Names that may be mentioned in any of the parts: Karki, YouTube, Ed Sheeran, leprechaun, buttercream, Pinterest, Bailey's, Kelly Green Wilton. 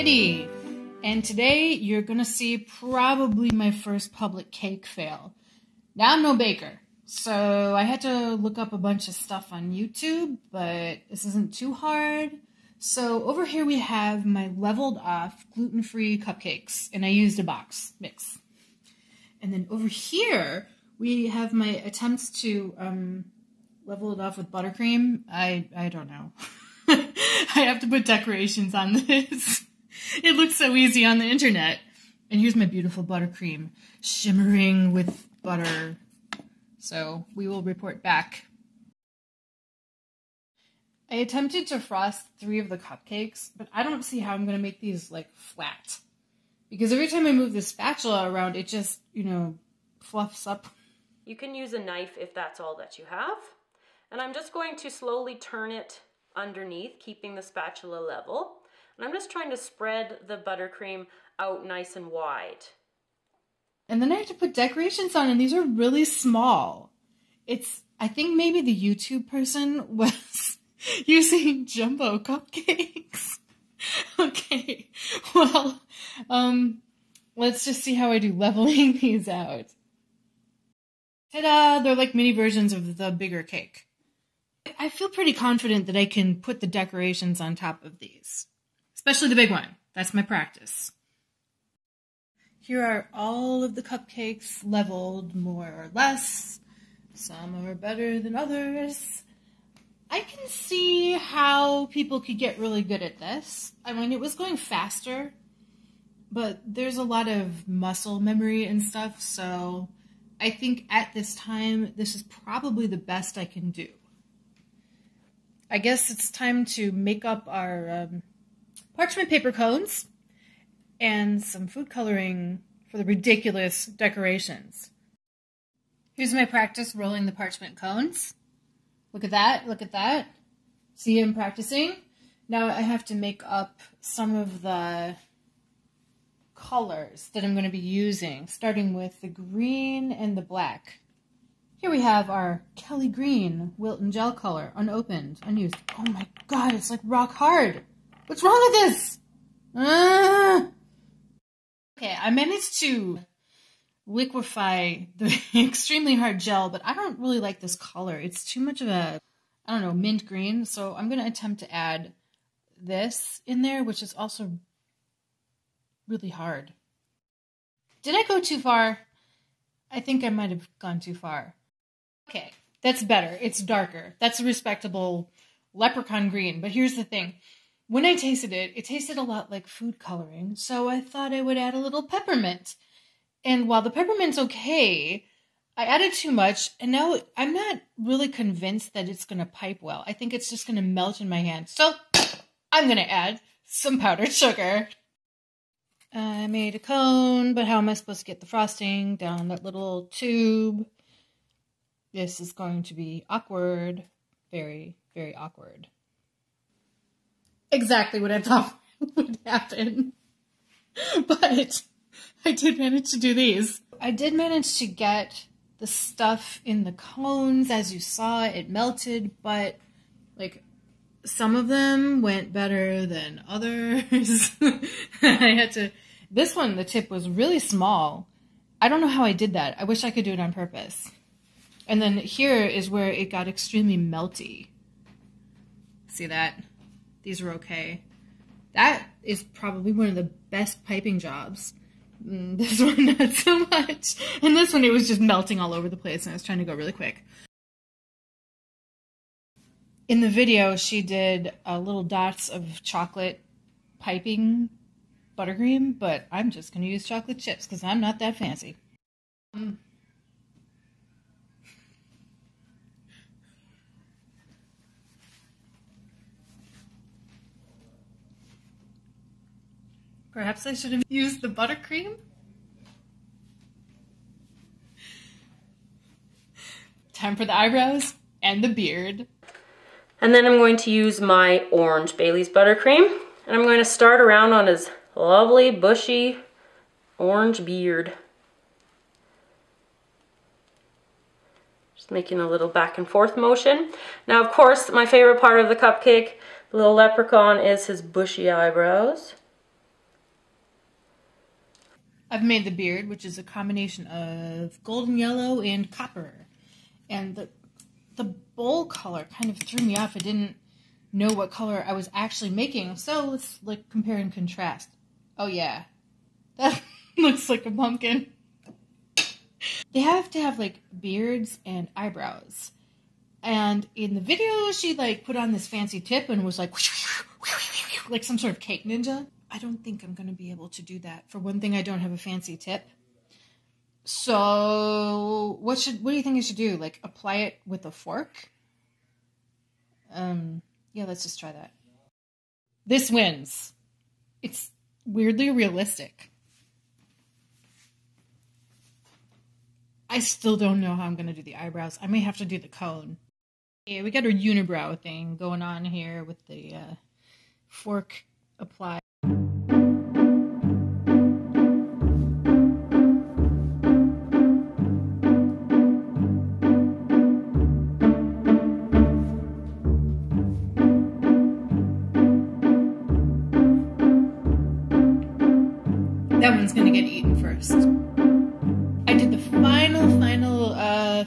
Kitty, and today you're gonna see probably my first public cake fail. Now I'm no baker, so I had to look up a bunch of stuff on YouTube, but this isn't too hard. So over here we have my leveled off gluten-free cupcakes, and I used a box mix. And then over here we have my attempts to level it off with buttercream. I don't know. I have to put decorations on this. It looks so easy on the internet. And here's my beautiful buttercream, shimmering with butter. So we will report back. I attempted to frost 3 of the cupcakes, but I don't see how I'm going to make these like flat. Because every time I move the spatula around, it just, you know, fluffs up. You can use a knife if that's all that you have. And I'm just going to slowly turn it underneath, keeping the spatula level. And I'm just trying to spread the buttercream out nice and wide. And then I have to put decorations on, and these are really small. I think maybe the YouTube person was using jumbo cupcakes. Okay, well, let's just see how I do leveling these out. Ta-da! They're like mini versions of the bigger cake. I feel pretty confident that I can put the decorations on top of these, especially the big one. That's my practice. Here are all of the cupcakes leveled more or less. Some are better than others. I can see how people could get really good at this. I mean, it was going faster, but there's a lot of muscle memory and stuff, so I think at this time, this is probably the best I can do. I guess it's time to make up our parchment paper cones and some food coloring for the ridiculous decorations. Here's my practice rolling the parchment cones. Look at that, look at that. See, I'm practicing. Now I have to make up some of the colors that I'm going to be using, starting with the green and the black. Here we have our Kelly Green Wilton gel color, unopened, unused. Oh my god, it's like rock hard. What's wrong with this? Okay, I managed to liquefy the extremely hard gel, but I don't really like this color. It's too much of a, I don't know, mint green. So I'm going to attempt to add this in there, which is also really hard. Did I go too far? I think I might have gone too far. Okay, that's better. It's darker. That's a respectable leprechaun green. But here's the thing. When I tasted it, it tasted a lot like food coloring, so I thought I would add a little peppermint. And while the peppermint's okay, I added too much, and now I'm not really convinced that it's going to pipe well. I think it's just going to melt in my hand. So I'm going to add some powdered sugar. I made a cone, but how am I supposed to get the frosting down that little tube? This is going to be awkward. Very, very awkward. Exactly what I thought would happen. But I did manage to do these. I did manage to get the stuff in the cones. As you saw, it melted, but like some of them went better than others. This one, the tip was really small. I don't know how I did that. I wish I could do it on purpose. And then here is where it got extremely melty. See that? These were okay. That is probably one of the best piping jobs. This one, not so much. And this one, it was just melting all over the place, and I was trying to go really quick. In the video, she did little dots of chocolate piping buttercream, but I'm just going to use chocolate chips because I'm not that fancy. Perhaps I should have used the buttercream? Time for the eyebrows and the beard. And then I'm going to use my orange Bailey's buttercream. And I'm going to start around on his lovely, bushy, orange beard. Just making a little back and forth motion. Now, of course, my favorite part of the cupcake, the little leprechaun, is his bushy eyebrows. I've made the beard, which is a combination of golden yellow and copper. And the bowl color kind of threw me off. I didn't know what color I was actually making. So let's like compare and contrast. Oh yeah, that looks like a pumpkin. They have to have like beards and eyebrows. And in the video, she like put on this fancy tip and was like, like some sort of cake ninja. I don't think I'm going to be able to do that. For one thing, I don't have a fancy tip. So what do you think I should do? Like apply it with a fork? Yeah, let's just try that. This wins. It's weirdly realistic. I still don't know how I'm going to do the eyebrows. I may have to do the cone. Yeah, we got our unibrow thing going on here with the fork applied. That one's going to get eaten first.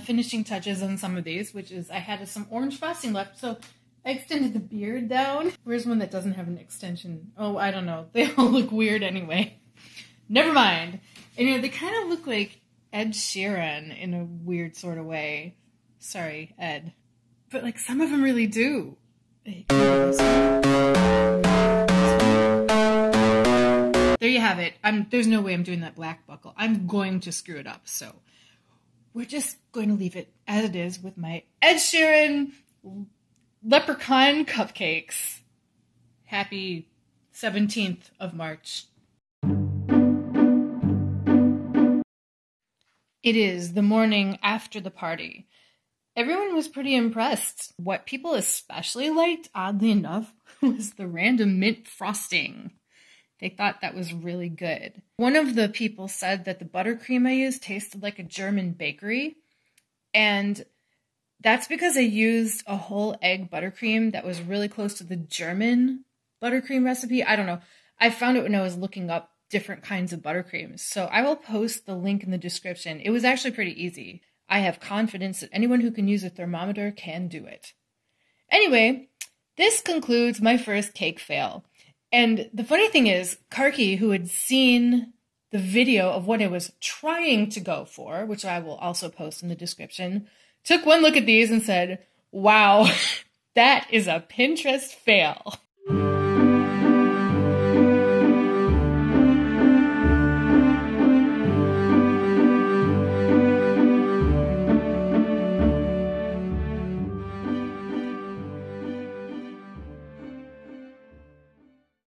Finishing touches on some of these, which is I had some orange frosting left, so I extended the beard down. Where's one that doesn't have an extension? Oh, I don't know. They all look weird anyway. Never mind. Anyway, they kind of look like Ed Sheeran in a weird sort of way. Sorry, Ed. But like some of them really do. There you have it. There's no way I'm doing that black buckle. I'm going to screw it up, so we're just going to leave it as it is with my Ed Sheeran leprechaun cupcakes. Happy 17th of March. It is the morning after the party. Everyone was pretty impressed. What people especially liked, oddly enough, was the random mint frosting. They thought that was really good. One of the people said that the buttercream I used tasted like a German bakery. And that's because I used a whole egg buttercream that was really close to the German buttercream recipe. I don't know. I found it when I was looking up different kinds of buttercreams. So I will post the link in the description. It was actually pretty easy. I have confidence that anyone who can use a thermometer can do it. Anyway, this concludes my first cake fail. And the funny thing is, Karki, who had seen the video of what I was trying to go for, which I will also post in the description, took one look at these and said, wow, that is a Pinterest fail.